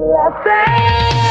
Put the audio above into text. La